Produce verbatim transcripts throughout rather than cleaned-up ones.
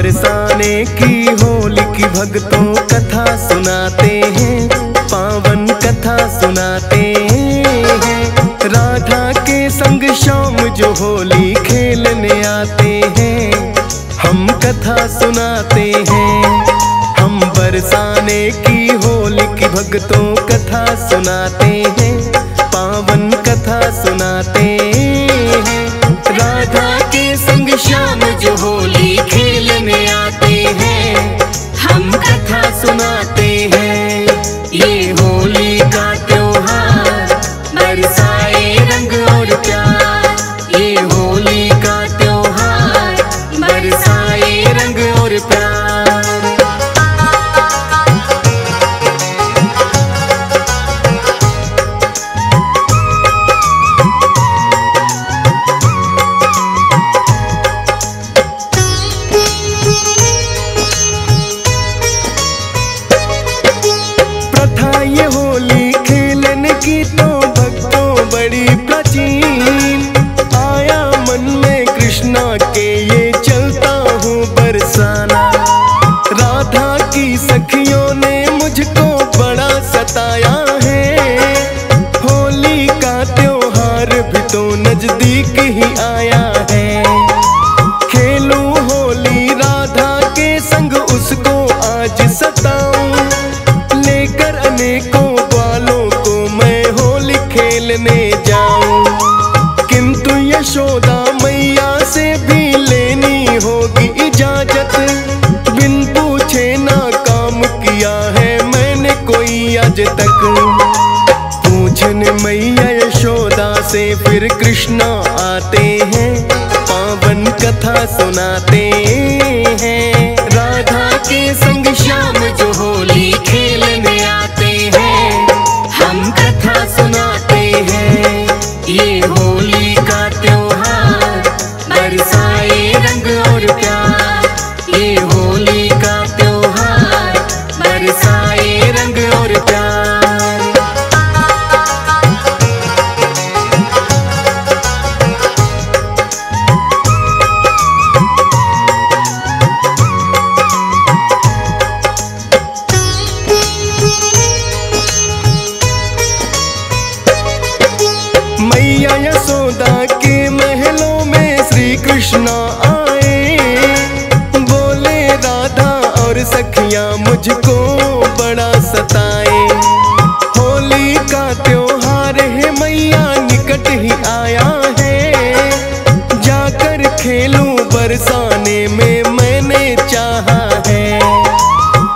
बरसाने की होली की भक्तों कथा सुनाते हैं, पावन कथा सुनाते हैं। राधा के संग श्याम जो होली खेलने आते हैं, हम कथा सुनाते हैं। हम बरसाने की होली की भक्तों कथा सुनाते हैं, पावन कथा सुनाते हैं। राधा के संग श्याम जो होली खेलने आते हैं, हम कथा सुनाते हैं। ये होली का त्योहार बरसाए रंग और प्यार, ये होली का त्योहार बरसाए रंग और प्यार। सखियों ने मुझको बड़ा सताया है, होली का त्योहार भी तो नजदीक ही आया है। खेलूं होली राधा के संग उसको आज सताऊं, लेकर अनेकों बालों को मैं होली खेलने जाऊं। किंतु यशोदा मैया से भी लेनी होगी इजाजत, बिन पूछे ना काम किया है मैंने कोई आज तक। पूछने मैया यशोदा से फिर कृष्णा आते हैं, पावन कथा सुनाते हैं। राधा के संग श्याम जो होली खेलने आते हैं, हम कथा सुनाते हैं। ये होली का त्योहार बरसाए रंग और प्यार, ये होली का त्योहार बरसाए रंग और प्यार। मैया यशोदा के महलों में श्री कृष्णा सखियां मुझको बड़ा सताए, होली का त्योहार है मैया निकट ही आया है। जाकर खेलूं बरसाने में मैंने चाहा है,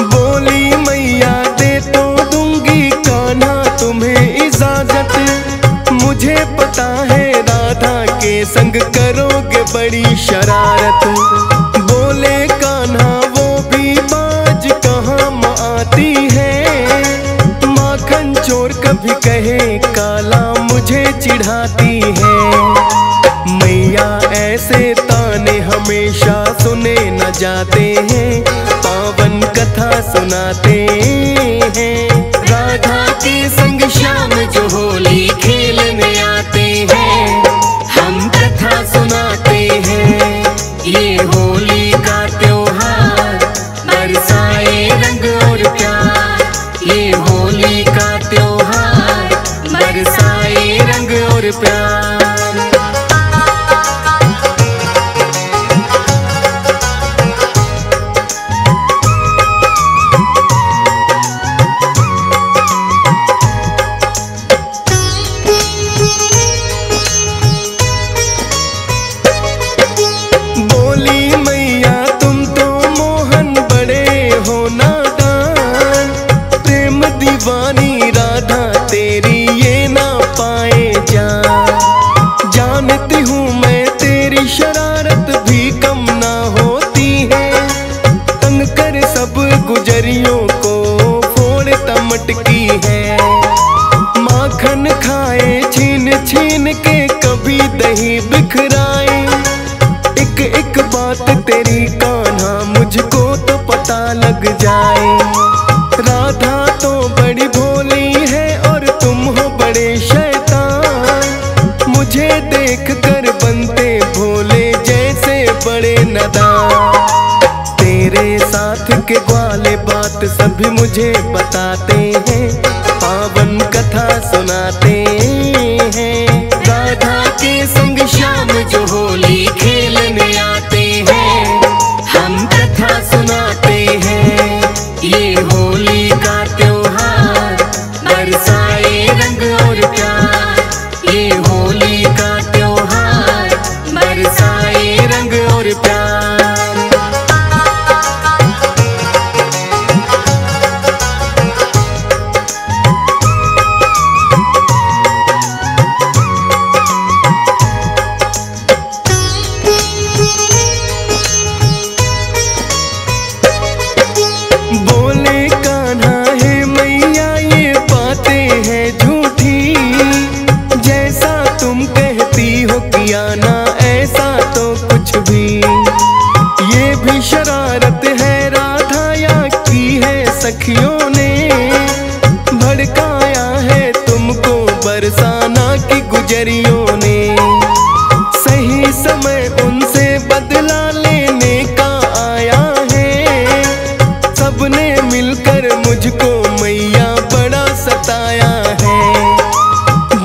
बोली मैया दे तो दूंगी कान्हा तुम्हें इजाजत। मुझे पता है राधा के संग करोगे बड़ी शरारत, बोले कान्हा कभी कहे काला मुझे चिढ़ाती है। मैया ऐसे ताने हमेशा सुने न जाते हैं, पावन कथा सुनाते हैं। राधा के संग श्याम जो होली खेलने आते हैं, हम कथा सुनाते हैं। ये होली का त्योहार बरसाए रंग और प्यार, ये होली का त्योहार बरसाए रंग और प्यार। गुजरियों को फोड़ तमटकी है, माखन खाए छीन छीन के कभी दही बिखराए। एक एक बात तेरी कान्हा मुझको तो पता लग जाए। राधा तो बड़ी भोली है और तुम हो बड़े शैतान, मुझे देख कर बनते भोले जैसे बड़े नदान। हाथ के ग्वाले बात सभी मुझे बताते हैं, पावन कथा सुनाते हैं। राधा के संग श्याम जो होली खेलने आते हैं, हम कथा सुनाते हैं। ये होली का त्योहार बरसाए रंग और प्यार, ये होली का त्योहार बरसाए रंग और प्यार। शरारत है राधा या की है सखियों ने, भड़काया है तुमको बरसाना की गुजरियों ने। सही समय उनसे बदला लेने का आया है, सबने मिलकर मुझको मैया बड़ा सताया है।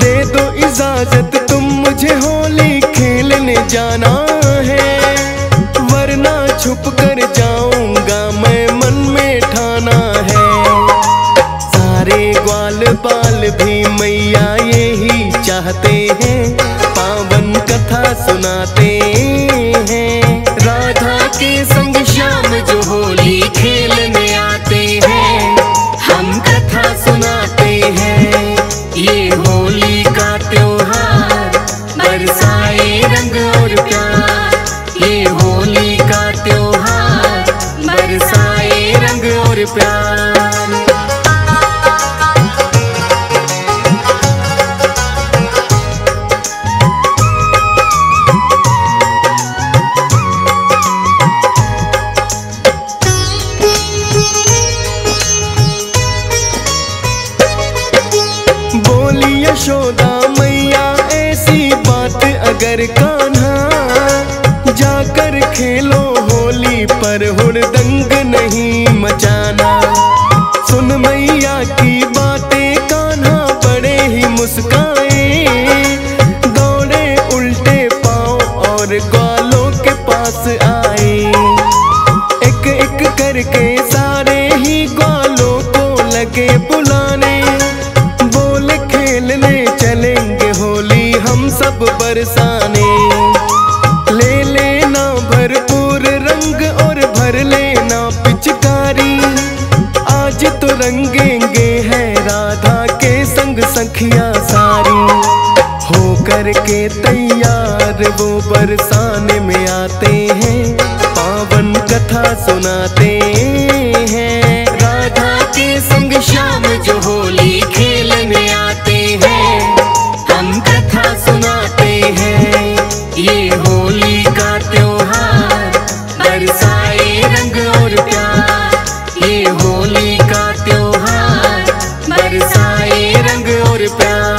दे दो इजाजत तुम मुझे होली खेलने जाना है, छुप कर जाऊंगा मैं मन में ठाना है। सारे ग्वाल बाल भी मैया यही चाहते हैं, पावन कथा सुनाते हैं। राधा के संग श्याम जो होली खेलने आते हैं, हम कथा सुनाते हैं। ये होली का त्योहार बरसाए रंग और प्यार, ये होली का त्योहार बरसाए रंग और प्यार। बोली यशोदा मैया ऐसी बात अगर कान्हा, जाकर खेलो होली पर हुड़दंग नहीं मचाना। सुन मैया की बातें कान्हा बड़े ही मुस्काए, दौड़े उल्टे पांव और ग्वालों के पास आए। एक एक करके सारे ही ग्वालों को लगे बुलाने, बोले खेलने चलेंगे होली हम सब बरसाने। ले लेना भरपूर रंग और भर लेना पिचकारी, आज तो रंगेंगे हैं राधा के संग सखियां सारी। हो करके तैयार वो बरसाने में आते हैं, पावन कथा सुनाते हैं। राधा के संग श्याम जो होली खेलने आते हैं, हम कथा सुनाते हैं। ये होली का त्योहार बरसाए रंग और प्यार, ये होली का त्योहार बरसाए रंग और प्यार।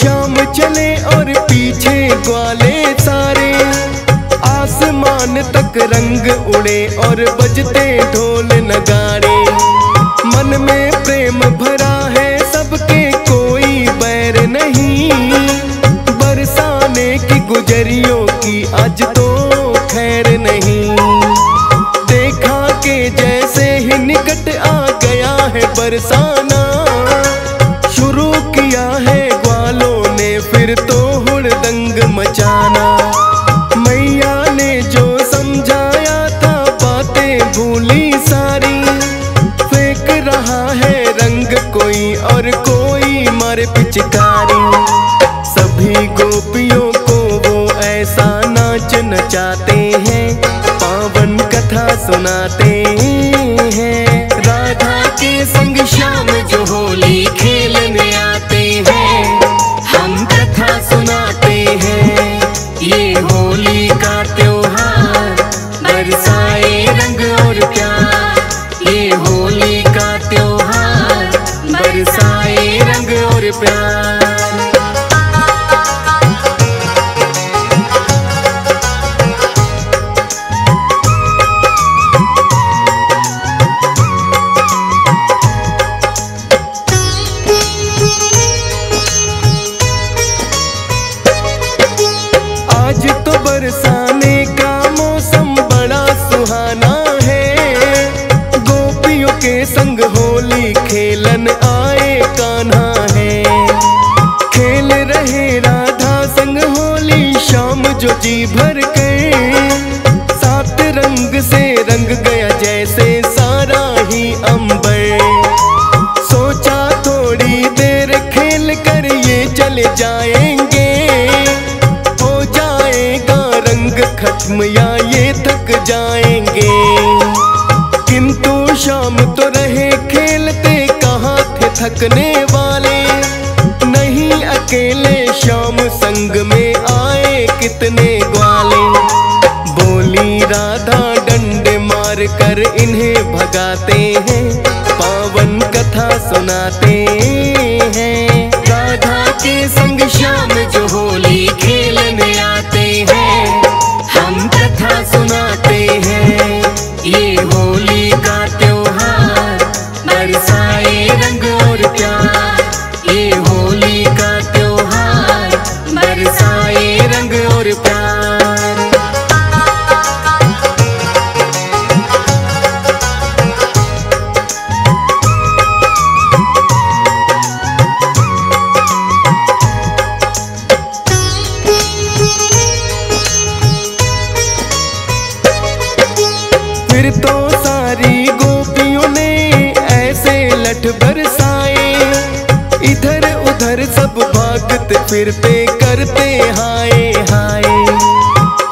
श्याम चले और पीछे ग्वाले सारे, आसमान तक रंग उड़े और बजते ढोल नगाड़े। मन में प्रेम भरा है सबके कोई बैर नहीं, बरसाने की गुजरियों की आज तो खैर नहीं। देखा के जैसे ही निकट आ गया है बरसाना, शुरू किया है फिर तो हुड़दंग मचाना। मैया ने जो समझाया था बातें भूली सारी, फेंक रहा है रंग कोई और कोई मारे पिचकारी। सभी गोपियों को वो ऐसा नाच नचाते हैं, पावन कथा सुनाते हैं। राधा के संग श्याम जो होली खेलने आते हैं, हम कथा सुनाते हैं। ये होली का श्याम जो जी भर कर सात रंग से रंग गया जैसे सारा ही अंबर। सोचा थोड़ी देर खेल कर ये चले जाएंगे, हो जाएगा रंग खत्म या ये थक जाएंगे। किंतु श्याम तो रहे खेलते, कहाँ थे थकने वाले। नहीं अकेले श्याम संग में आए कितने ग्वाले। बोली राधा डंडे मार कर इन्हें भगाते हैं, पावन कथा सुनाते हैं। राधा के संग श्याम जो होली खेलने आते हैं, हम कथा सुनाते हैं। ये होली का त्योहार बरसाए रंग और प्यार। ये होली का त्योहार बरसाए रंग और प्यार। फिर तो सारी गोपियों ने ऐसे लठ बरसाए, इधर उधर सब भागते फिरते करते हाय हाय।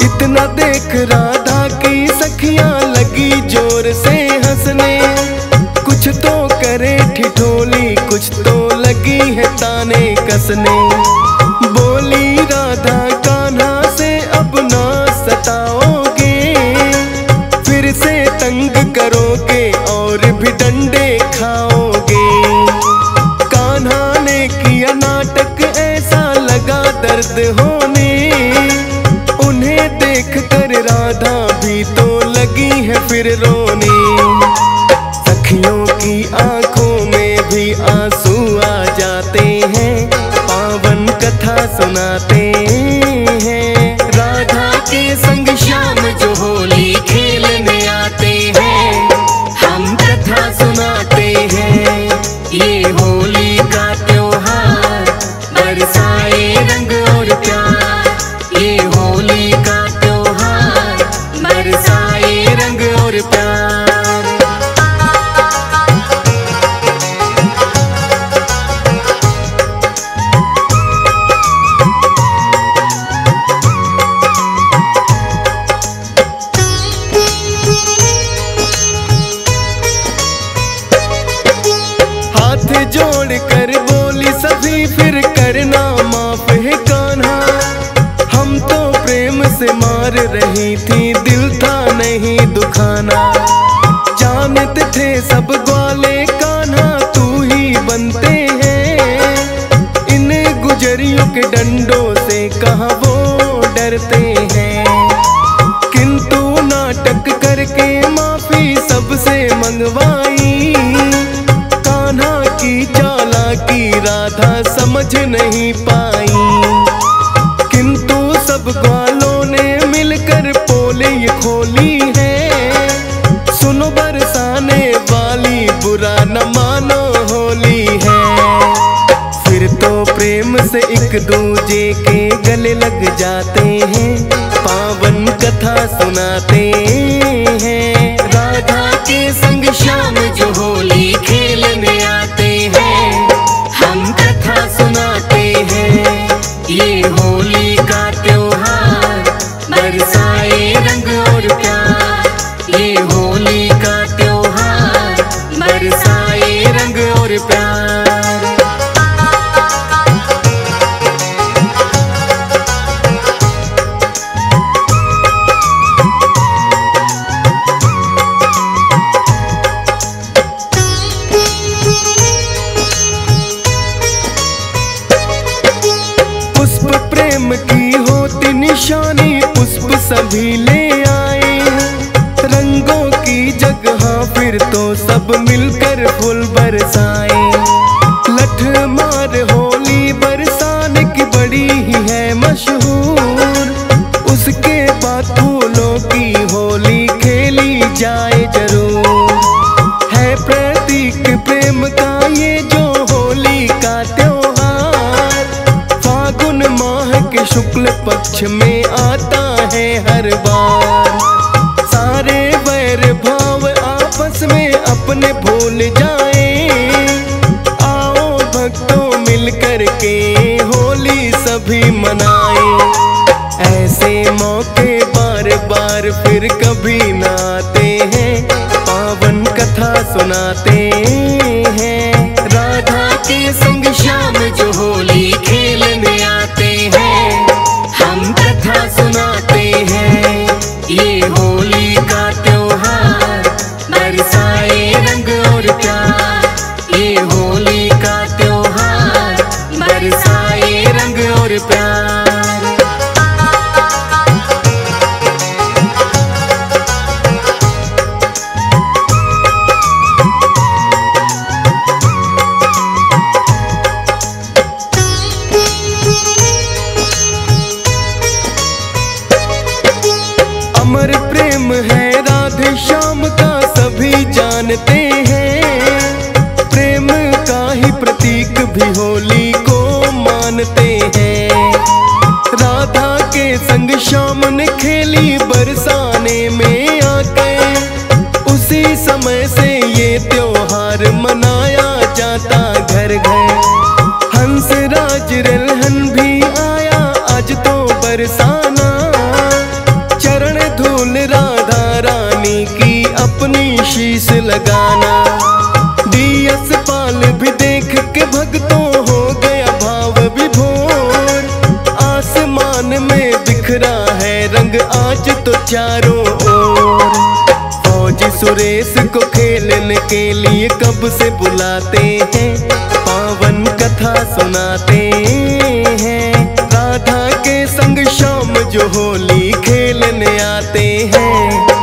इतना देख राधा की सखियां लगी जोर से हंसने। कुछ तो करे ठिठोली, कुछ तो लगी है ताने कसने। बोली राधा कान्हा से अब ना सताओ, से तंग करोगे और भी डंडे खाओगे। कान्हा ने किया नाटक ऐसा लगा दर्द होने। उन्हें देखकर राधा भी तो लगी है फिर रोने। सखियों की आंखों में भी आंसू आ जाते हैं, पावन कथा सुनाते हैं। राधा के संग श्याम जो होली खेलने आते हैं, हम कथा सुनाते हैं। ये होली का त्योहार बरसाए रंग और प्यार। ये होली का त्योहार बरसाए रंग और प्यार। जोड़ कर बोली सभी फिर करना माफ है कान्हा, हम तो प्रेम से मार रही थी, दिल था नहीं दुखाना। जानते थे सब ग्वाले कान्हा तू ही बनते हैं, इन्हें गुजरियों के डंडों से कहाँ वो डरते हैं। किंतु नाटक करके माफी सबसे मंगवाई, की चालाकी राधा समझ नहीं पाई। किंतु सब ग्वालों ने मिलकर पोले ये खोली है। सुनो बरसाने वाली बुरा न मानो होली है। फिर तो प्रेम से एक दूजे के गले लग जाते हैं, पावन कथा सुनाते हैं। राधा के संग श्याम जो होली खेलने आते हैं, हम कथा सुनाते हैं। ये होली का त्योहार बरसाए रंग और प्यार। ये होली का त्योहार बरसाए रंग और प्यार। की होती निशानी पुष्प सभी ले आए, रंगों की जगह फिर तो सब मिलकर फूल बरसाए। लठ मार होली बरसाने की बड़ी ही है मशहूर, उसके बाद फूलों की होली खेली जाए जरूर। है प्रतीक प्रेम का ये जो होली का त्योहार, फागुन माह के शुक्ल पक्ष में आता है हर बार। सारे वैर भाव आपस में अपने भूल जाए, आओ भक्तों मिलकर के होली सभी मनाए। ऐसे मौके बार बार फिर कभी ना आते हैं, पावन कथा सुनाते हैं। राधा के संग श्याम जो होली खेलने आते हैं, हम कथा सुनाते हैं। ये होली का त्योहार बरसाए रंग और प्यार, ये होली का त्योहार बरसाए रंग और प्यार। अमर प्रेम है राधे श्याम का सभी जानते हैं, प्रेम का ही प्रतीक भी होली को मानते हैं। राधा के संग श्याम ने खेली बरसाने में आके, उसी समय से ये त्योहार मनाया जाता घर घर। हंसराज रेलहन भी आया आज तो बरसाना, राधा रानी की अपनी शीश लगाना। डीएस पाल भी देख के भक्तों हो गया भाव विभोर, आसमान में बिखरा है रंग आज तो चारों ओर। फौजी सुरेश को खेलने के लिए कब से बुलाते हैं, पावन कथा सुनाते हैं। राधा के संग श्याम जो होली खेलने आते हैं,